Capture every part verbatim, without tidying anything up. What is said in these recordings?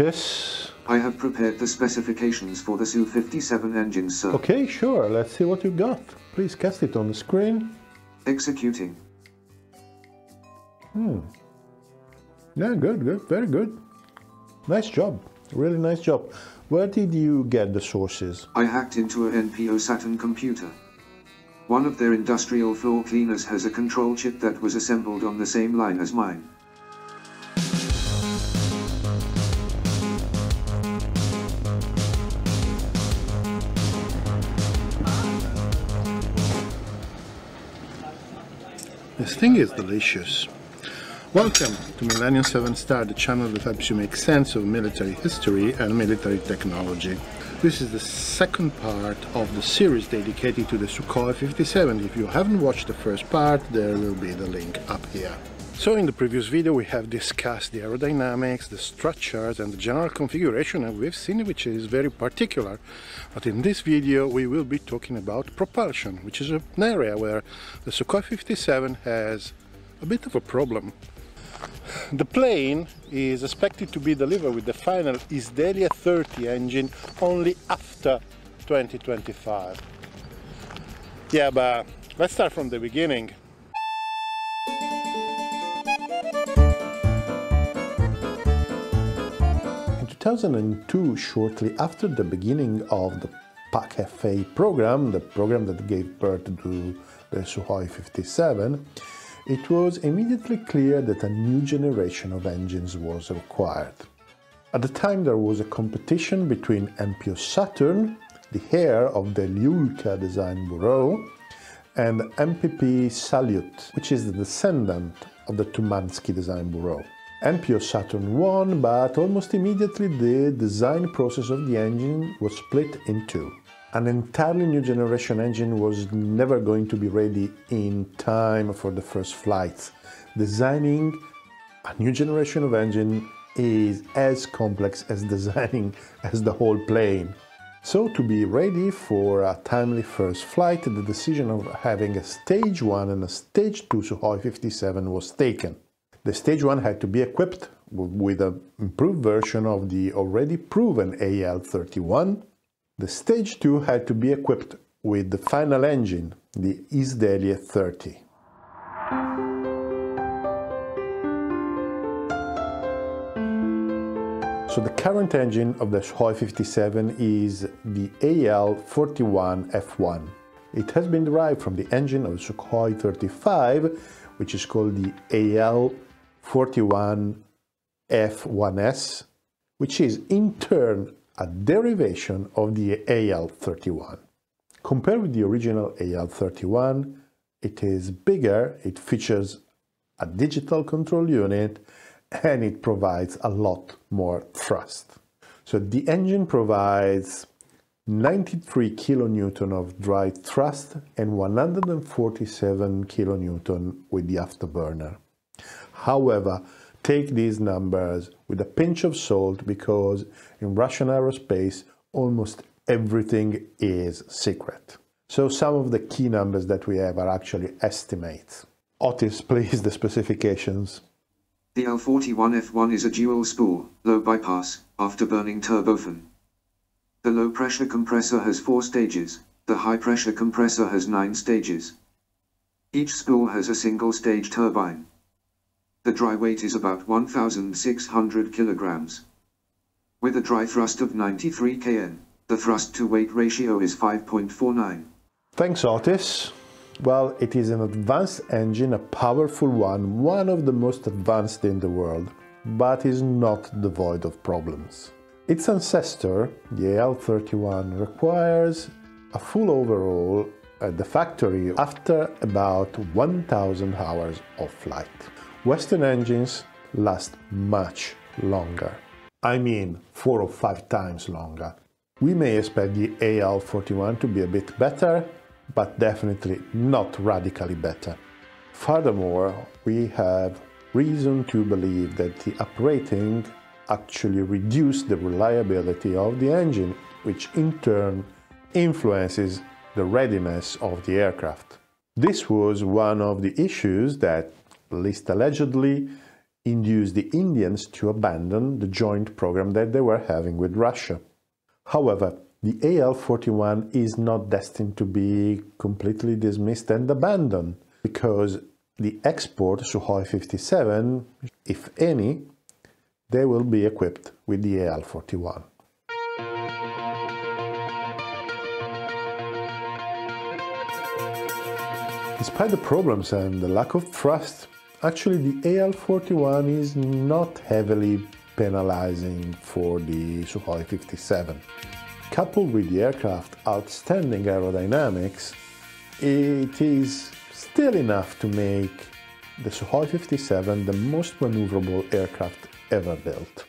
Yes. I have prepared the specifications for the S U fifty-seven engines, sir. Okay, sure. Let's see what you got. Please cast it on the screen. Executing. Hmm. Yeah, good, good. Very good. Nice job. Really nice job. Where did you get the sources? I hacked into a N P O Saturn computer. One of their industrial floor cleaners has a control chip that was assembled on the same line as mine. This thing is delicious. Welcome to Millennium seven Star, the channel that helps you make sense of military history and military technology. This is the second part of the series dedicated to the Sukhoi fifty-seven. If you haven't watched the first part, there will be the link up here. So in the previous video we have discussed the aerodynamics, the structures and the general configuration, and we've seen which is very particular. But in this video we will be talking about propulsion, which is an area where the Sukhoi fifty-seven has a bit of a problem. The plane is expected to be delivered with the final Izdeliye thirty engine only after twenty twenty-five. Yeah, but let's start from the beginning. In two thousand two, shortly after the beginning of the P A K F A program, the program that gave birth to the Sukhoi fifty-seven, it was immediately clear that a new generation of engines was required. At the time there was a competition between N P O Saturn, the heir of the Lyulka Design Bureau, and M P P Salyut, which is the descendant of the Tumansky Design Bureau. N P O Saturn won, but almost immediately the design process of the engine was split in two. An entirely new generation engine was never going to be ready in time for the first flights. Designing a new generation of engine is as complex as designing as the whole plane. So to be ready for a timely first flight, the decision of having a stage one and a stage two Sukhoi fifty-seven was taken. The stage one had to be equipped with an improved version of the already proven A L thirty-one. The stage two had to be equipped with the final engine, the Izdeliye thirty. So the current engine of the Sukhoi fifty-seven is the A L forty-one F one. It has been derived from the engine of the Sukhoi thirty-five, which is called the A L forty-one F one S, which is in turn a derivation of the A L thirty-one. Compared with the original A L thirty-one, it is bigger, it features a digital control unit, and it provides a lot more thrust. So the engine provides ninety-three kilonewtons of dry thrust and one hundred forty-seven kilonewtons with the afterburner. However, take these numbers with a pinch of salt, because in Russian aerospace almost everything is secret. So some of the key numbers that we have are actually estimates. Otis, please, the specifications. The A L forty-one F one is a dual-spool, low-bypass, afterburning turbofan. The low-pressure compressor has four stages, the high-pressure compressor has nine stages. Each spool has a single-stage turbine. The dry weight is about one thousand six hundred kilograms. With a dry thrust of ninety-three kilonewtons, the thrust-to-weight ratio is five point four nine. Thanks, Otis. Well, it is an advanced engine, a powerful one, one of the most advanced in the world, but is not devoid of problems. Its ancestor, the A L thirty-one, requires a full overhaul at the factory after about one thousand hours of flight. Western engines last much longer. I mean, four or five times longer. We may expect the A L forty-one to be a bit better, but definitely not radically better. Furthermore, we have reason to believe that the uprating actually reduced the reliability of the engine, which in turn influences the readiness of the aircraft. This was one of the issues that, at least allegedly, induced the Indians to abandon the joint program that they were having with Russia. However, the A L forty-one is not destined to be completely dismissed and abandoned, because the export Sukhoi fifty-seven, if any, they will be equipped with the A L forty-one. Despite the problems and the lack of thrust, actually the A L forty-one is not heavily penalizing for the Sukhoi fifty-seven. Coupled with the aircraft's outstanding aerodynamics, it is still enough to make the Sukhoi fifty-seven the most maneuverable aircraft ever built.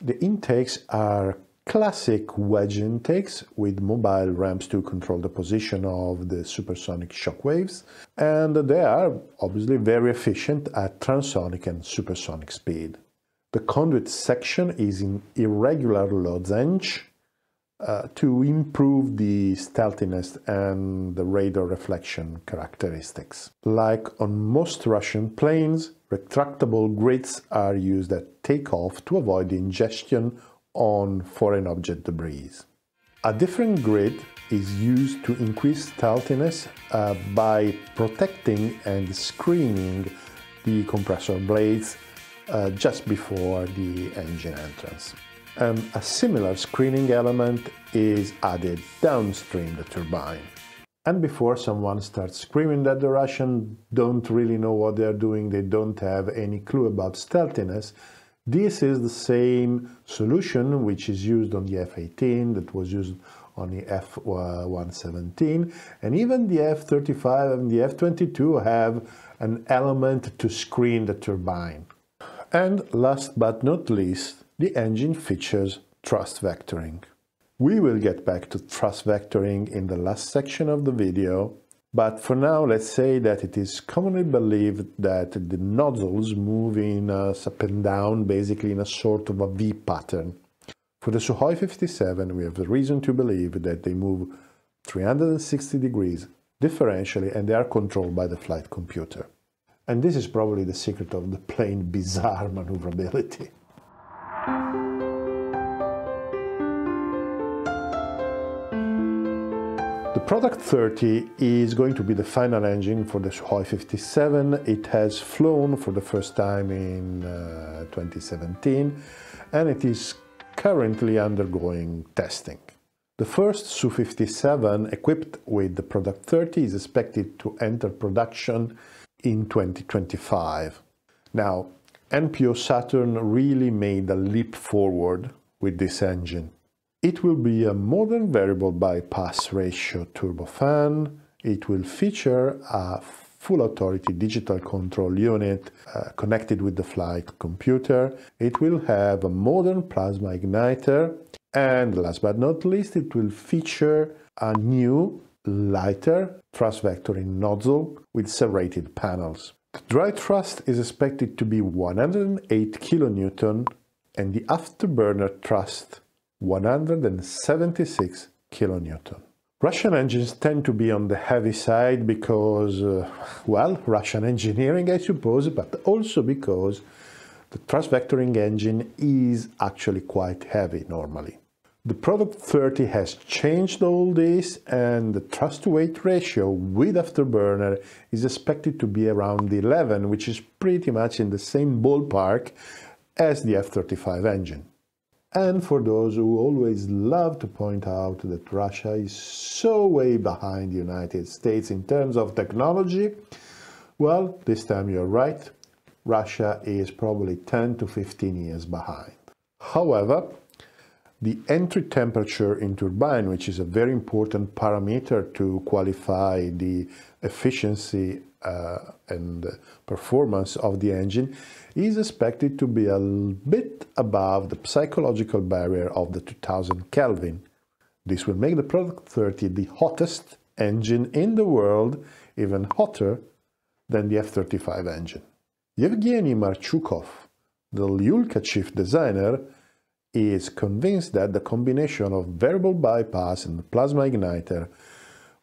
The intakes are classic wedge intakes with mobile ramps to control the position of the supersonic shockwaves, and they are obviously very efficient at transonic and supersonic speed. The conduit section is in irregular lozenge, Uh, to improve the stealthiness and the radar reflection characteristics. Like on most Russian planes, retractable grids are used at takeoff to avoid ingestion on foreign object debris. A different grid is used to increase stealthiness uh, by protecting and screening the compressor blades uh, just before the engine entrance. And a similar screening element is added downstream the turbine. And before someone starts screaming that the Russians don't really know what they're doing, they don't have any clue about stealthiness, this is the same solution which is used on the F eighteen, that was used on the F one seventeen, and even the F thirty-five and the F twenty-two have an element to screen the turbine. And last but not least, the engine features thrust vectoring. We will get back to thrust vectoring in the last section of the video, but for now let's say that it is commonly believed that the nozzles move in us up and down, basically in a sort of a V pattern. For the Sukhoi fifty-seven, we have the reason to believe that they move three hundred sixty degrees differentially, and they are controlled by the flight computer. And this is probably the secret of the plane's bizarre maneuverability. The Product thirty is going to be the final engine for the Sukhoi fifty-seven. It has flown for the first time in uh, twenty seventeen, and it is currently undergoing testing. The first Su fifty-seven equipped with the Product thirty is expected to enter production in twenty twenty-five. Now, N P O Saturn really made a leap forward with this engine. It will be a modern variable bypass ratio turbofan. It will feature a full authority digital control unit uh, connected with the flight computer. It will have a modern plasma igniter. And last but not least, it will feature a new, lighter thrust vectoring nozzle with serrated panels. The dry thrust is expected to be one hundred eight kilonewtons and the afterburner thrust one hundred seventy-six kilonewtons. Russian engines tend to be on the heavy side because, uh, well, Russian engineering, I suppose, but also because the thrust vectoring engine is actually quite heavy normally. The Product thirty has changed all this, and the thrust-to-weight ratio with afterburner is expected to be around eleven, which is pretty much in the same ballpark as the F thirty-five engine. And for those who always love to point out that Russia is so way behind the United States in terms of technology, well, this time you're right, Russia is probably ten to fifteen years behind. However, the entry temperature in turbine, which is a very important parameter to qualify the efficiency uh, and performance of the engine, is expected to be a bit above the psychological barrier of the two thousand Kelvin. This will make the Product thirty the hottest engine in the world, even hotter than the F thirty-five engine. Yevgeny Marchukov, the Lyulka chief designer, is convinced that the combination of variable bypass and plasma igniter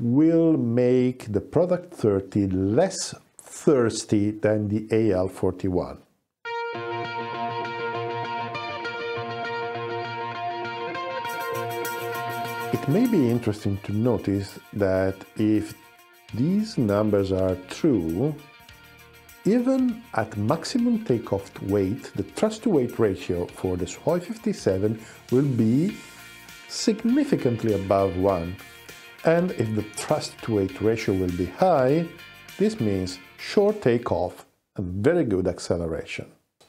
will make the Product thirty less thirsty than the A L forty-one. It may be interesting to notice that if these numbers are true, even at maximum takeoff weight, the thrust-to-weight ratio for the Sukhoi fifty-seven will be significantly above one. And if the thrust-to-weight ratio will be high, this means short takeoff and very good acceleration.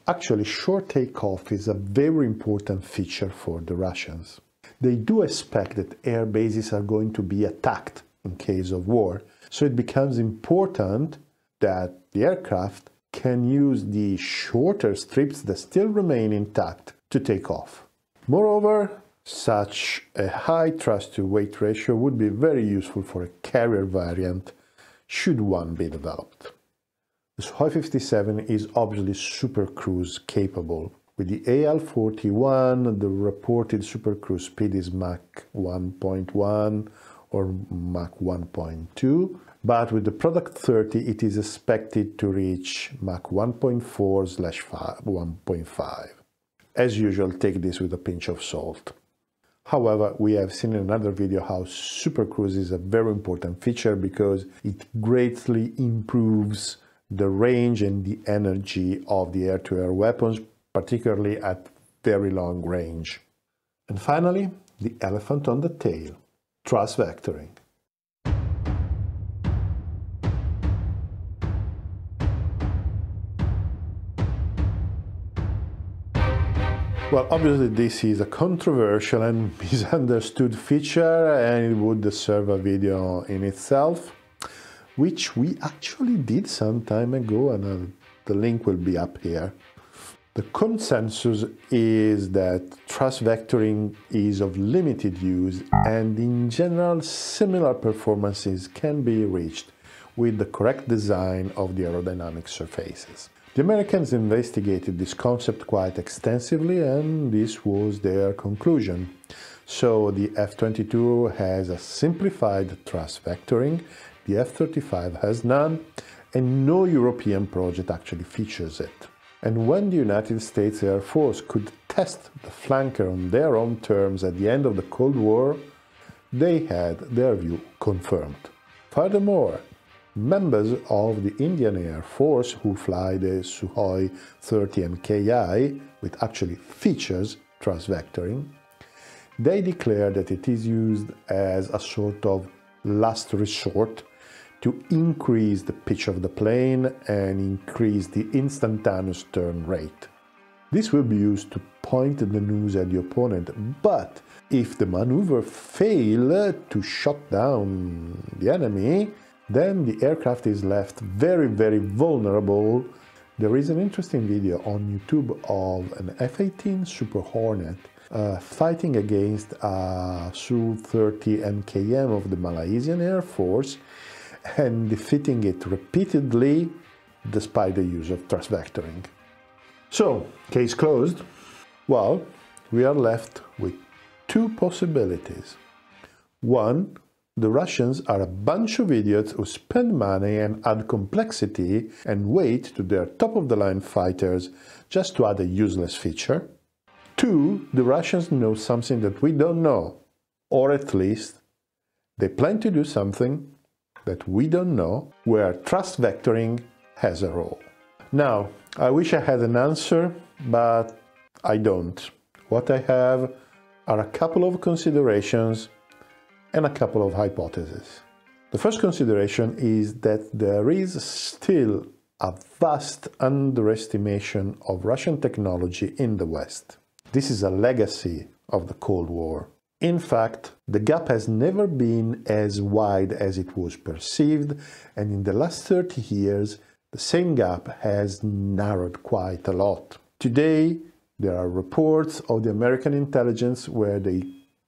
Actually, short takeoff is a very important feature for the Russians. They do expect that air bases are going to be attacked in case of war, so it becomes important that the aircraft can use the shorter strips that still remain intact to take off. Moreover, such a high thrust-to-weight ratio would be very useful for a carrier variant, should one be developed. The Sukhoi fifty-seven is obviously super cruise capable. With the A L forty-one, the reported super cruise speed is Mach one point one or Mach one point two, but with the Product thirty it is expected to reach Mach one point four slash one point five. As usual, take this with a pinch of salt. However, we have seen in another video how super cruise is a very important feature because it greatly improves the range and the energy of the air-to-air weapons, particularly at very long range. And finally, the elephant on the tail, thrust vectoring. Well, obviously this is a controversial and misunderstood feature, and it would deserve a video in itself, which we actually did some time ago, and uh, the link will be up here. The consensus is that thrust vectoring is of limited use, and in general similar performances can be reached with the correct design of the aerodynamic surfaces. The Americans investigated this concept quite extensively, and this was their conclusion. So the F twenty-two has a simplified thrust vectoring, the F thirty-five has none, and no European project actually features it. And when the United States Air Force could test the flanker on their own terms at the end of the Cold War, they had their view confirmed. Furthermore, members of the Indian Air Force who fly the Sukhoi thirty M K I, which actually features thrust vectoring, they declare that it is used as a sort of last resort to increase the pitch of the plane and increase the instantaneous turn rate. This will be used to point the nose at the opponent, but if the maneuver fails to shot down the enemy, then the aircraft is left very, very vulnerable. There is an interesting video on YouTube of an F eighteen Super Hornet uh, fighting against a Su thirty M K M of the Malaysian Air Force, and defeating it repeatedly despite the use of thrust vectoring. So, case closed. Well, we are left with two possibilities. One, the Russians are a bunch of idiots who spend money and add complexity and weight to their top-of-the-line fighters just to add a useless feature. Two, the Russians know something that we don't know, or at least they plan to do something that we don't know, where thrust vectoring has a role. Now, I wish I had an answer, but I don't. What I have are a couple of considerations and a couple of hypotheses. The first consideration is that there is still a vast underestimation of Russian technology in the West. This is a legacy of the Cold War. In fact, the gap has never been as wide as it was perceived, and in the last thirty years, the same gap has narrowed quite a lot. Today, there are reports of the American intelligence where they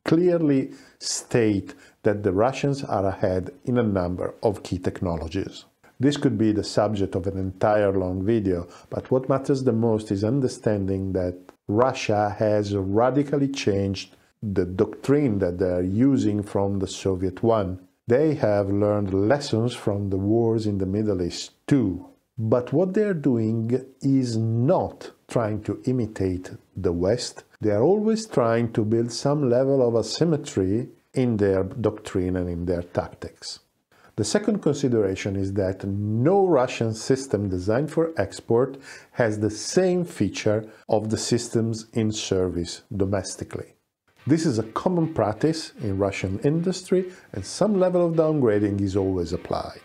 clearly state that the Russians are ahead in a number of key technologies. This could be the subject of an entire long video, but what matters the most is understanding that Russia has radically changed the doctrine that they are using from the Soviet one. They have learned lessons from the wars in the Middle East too. But what they are doing is not trying to imitate the West. They are always trying to build some level of asymmetry in their doctrine and in their tactics. The second consideration is that no Russian system designed for export has the same feature of the systems in service domestically. This is a common practice in Russian industry, and some level of downgrading is always applied.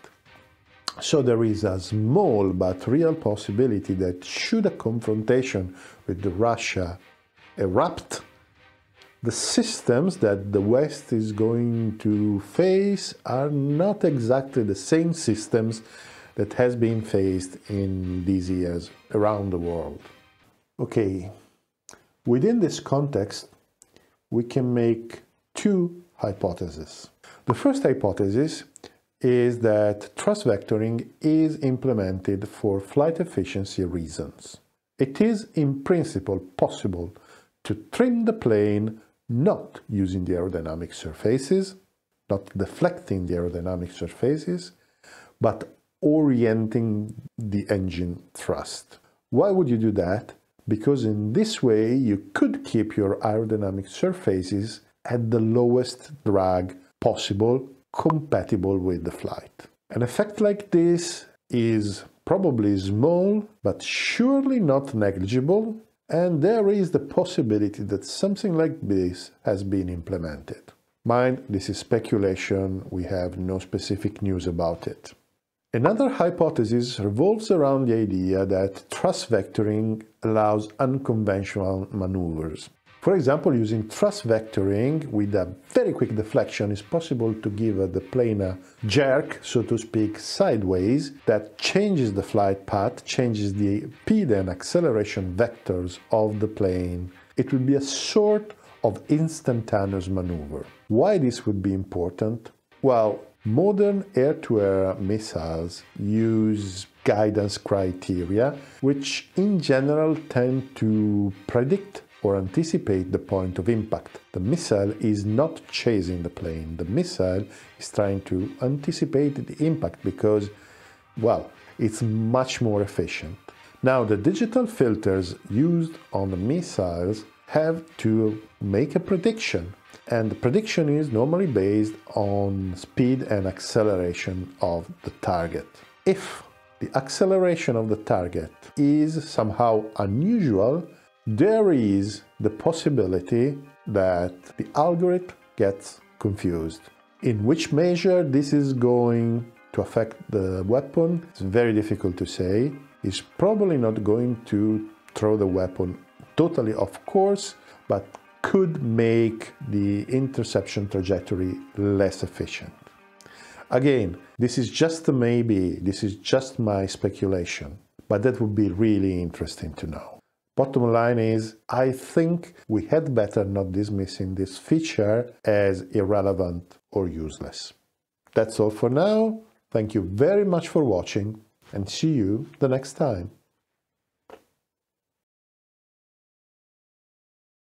So there is a small but real possibility that should a confrontation with Russia erupt, the systems that the West is going to face are not exactly the same systems that has been faced in these years around the world. Okay, within this context, we can make two hypotheses. The first hypothesis is that thrust vectoring is implemented for flight efficiency reasons. It is in principle possible to trim the plane not using the aerodynamic surfaces, not deflecting the aerodynamic surfaces, but orienting the engine thrust. Why would you do that? Because in this way you could keep your aerodynamic surfaces at the lowest drag possible, compatible with the flight. An effect like this is probably small, but surely not negligible, and there is the possibility that something like this has been implemented. Mind, this is speculation, we have no specific news about it. Another hypothesis revolves around the idea that thrust vectoring allows unconventional maneuvers. For example, using thrust vectoring with a very quick deflection is possible to give the plane a jerk, so to speak, sideways, that changes the flight path, changes the speed and acceleration vectors of the plane. It would be a sort of instantaneous maneuver. Why this would be important? Well, modern air-to-air missiles use guidance criteria, which in general tend to predict or anticipate the point of impact. The missile is not chasing the plane. The missile is trying to anticipate the impact because, well, it's much more efficient. Now, the digital filters used on the missiles have to make a prediction, and the prediction is normally based on speed and acceleration of the target. If the acceleration of the target is somehow unusual, there is the possibility that the algorithm gets confused. In which measure this is going to affect the weapon, it's very difficult to say. It's probably not going to throw the weapon totally off course, but could make the interception trajectory less efficient. Again, this is just a maybe, this is just my speculation, but that would be really interesting to know. Bottom line is, I think we had better not dismissing this feature as irrelevant or useless. That's all for now. Thank you very much for watching, and see you the next time.